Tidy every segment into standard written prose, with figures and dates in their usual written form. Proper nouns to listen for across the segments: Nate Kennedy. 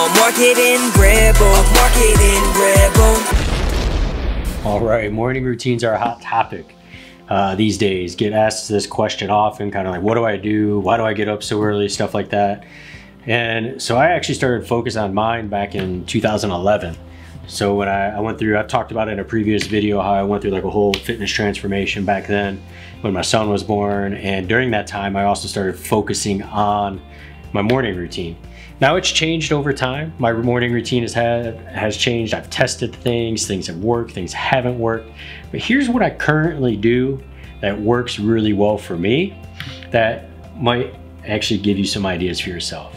I'm a marketing rebel, All right, morning routines are a hot topic these days. Get asked this question often, kind of like, what do I do? Why do I get up so early? Stuff like that. And so I actually started focus on mine back in 2011. So when I went through, I've talked about it in a previous video, how I went through like a whole fitness transformation back then when my son was born. And during that time, I also started focusing on my morning routine. Now it's changed over time. My morning routine has changed. I've tested things have worked, things haven't worked. But here's what I currently do that works really well for me that might actually give you some ideas for yourself.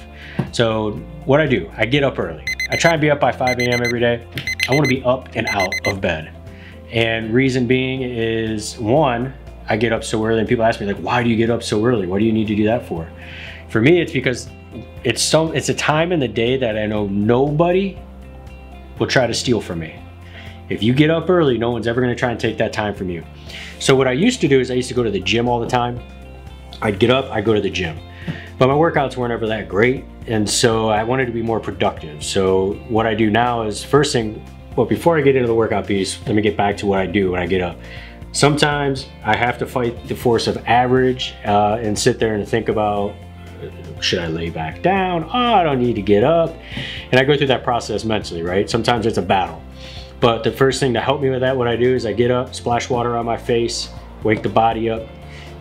So what I do, I get up early. I try and be up by 5 a.m. every day. I wanna be up and out of bed. And reason being is, one, I get up so early and people ask me like, why do you get up so early? What do you need to do that for? For me, it's because it's a time in the day that I know nobody will try to steal from me. If you get up early, no one's ever gonna try and take that time from you. So what I used to do is I used to go to the gym all the time. I'd get up, I'd go to the gym. But my workouts weren't ever that great, and so I wanted to be more productive. So what I do now is, first thing, well, before I get into the workout piece, let me get back to what I do when I get up. Sometimes I have to fight the force of average and sit there and think about, should I lay back down? Oh, I don't need to get up. And I go through that process mentally, right? Sometimes it's a battle. But the first thing to help me with that, what I do is I get up, splash water on my face, wake the body up,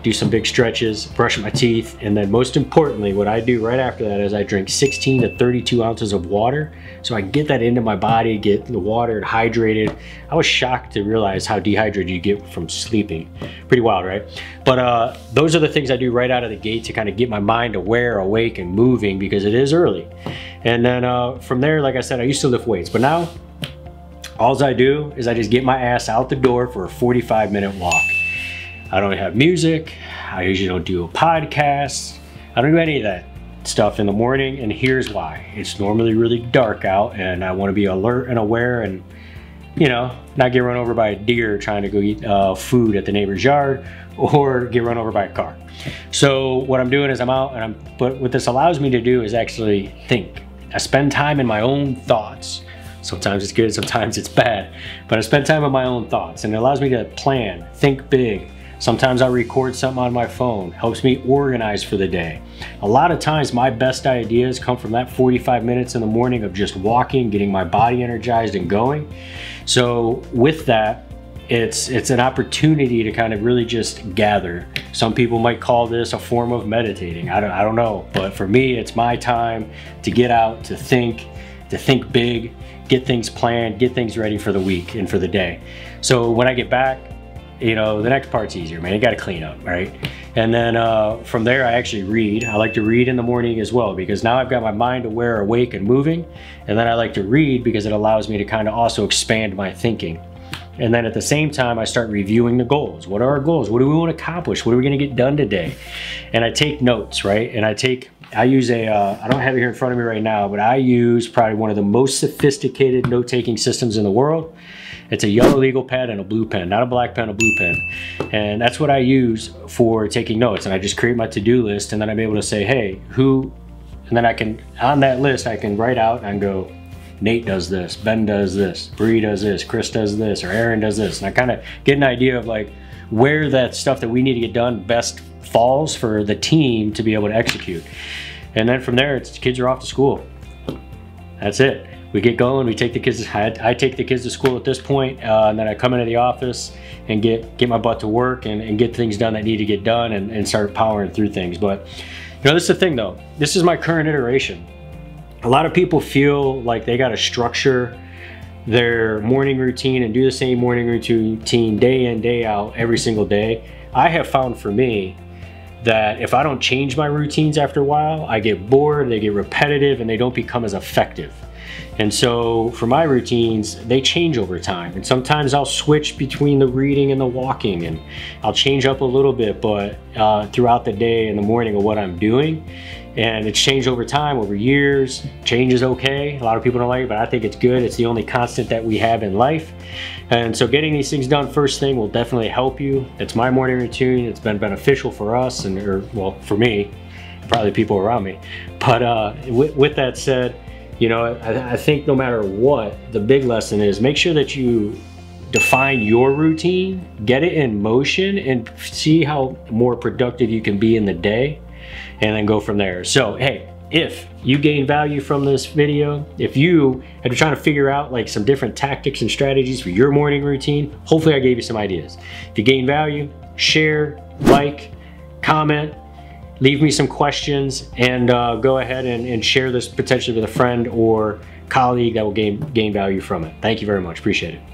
do some big stretches, brush my teeth, and then most importantly, what I do right after that is I drink 16 to 32 ounces of water. So I get that into my body, get the water hydrated. I was shocked to realize how dehydrated you get from sleeping. Pretty wild, right? But those are the things I do right out of the gate to kind of get my mind aware, awake, and moving because it is early. And then from there, like I said, I used to lift weights, but now all I do is I just get my ass out the door for a 45-minute walk. I don't have music. I usually don't do a podcast. I don't do any of that stuff in the morning, and here's why. It's normally really dark out and I wanna be alert and aware and, you know, not get run over by a deer trying to go eat food at the neighbor's yard or get run over by a car. So what I'm doing is I'm out and but what this allows me to do is actually think. I spend time in my own thoughts. Sometimes it's good, sometimes it's bad, but I spend time in my own thoughts and it allows me to plan, think big. Sometimes I record something on my phone, helps me organize for the day. A lot of times my best ideas come from that 45 minutes in the morning of just walking, getting my body energized and going. So with that, it's an opportunity to kind of really just gather. Some people might call this a form of meditating. I don't know, but for me, it's my time to get out, to think big, get things planned, get things ready for the week and for the day. So when I get back, you know, the next part's easier, man. You gotta clean up, right? And then from there, I actually read. I like to read in the morning as well because now I've got my mind aware, awake, and moving. And then I like to read because it allows me to kind of also expand my thinking. And then at the same time, I start reviewing the goals. What are our goals? What do we want to accomplish? What are we gonna get done today? And I take notes, right? And I use I don't have it here in front of me right now, but I use probably one of the most sophisticated note-taking systems in the world. It's a yellow legal pad and a blue pen, not a black pen, a blue pen. And that's what I use for taking notes. And I just create my to-do list and then I'm able to say, hey, who, and then I can, on that list, I can write out and go, Nate does this, Ben does this, Bree does this, Chris does this, or Aaron does this. And I kind of get an idea of like where that stuff that we need to get done best falls for the team to be able to execute. And then from there, it's the kids are off to school. That's it. We get going, we take the kids, I take the kids to school at this point, and then I come into the office and get my butt to work and get things done that need to get done and start powering through things. But you know, this is the thing though, this is my current iteration. A lot of people feel like they gotta structure their morning routine and do the same morning routine day in, day out, every single day. I have found for me that if I don't change my routines after a while, I get bored, they get repetitive, and they don't become as effective. And so for my routines, they change over time. And sometimes I'll switch between the reading and the walking and I'll change up a little bit, but throughout the day and the morning of what I'm doing. And it's changed over time, over years. Change is okay. A lot of people don't like it, but I think it's good. It's the only constant that we have in life. And so getting these things done first thing will definitely help you. It's my morning routine. It's been beneficial for us and, or well, for me, probably people around me. But with that said, You know, I think no matter what, the big lesson is make sure that you define your routine, get it in motion, and see how more productive you can be in the day, and then go from there. So, hey, if you gain value from this video, if you are trying to figure out like some different tactics and strategies for your morning routine, hopefully I gave you some ideas. If you gain value, share, like, comment, leave me some questions, and go ahead and share this potentially with a friend or colleague that will gain value from it. Thank you very much. Appreciate it.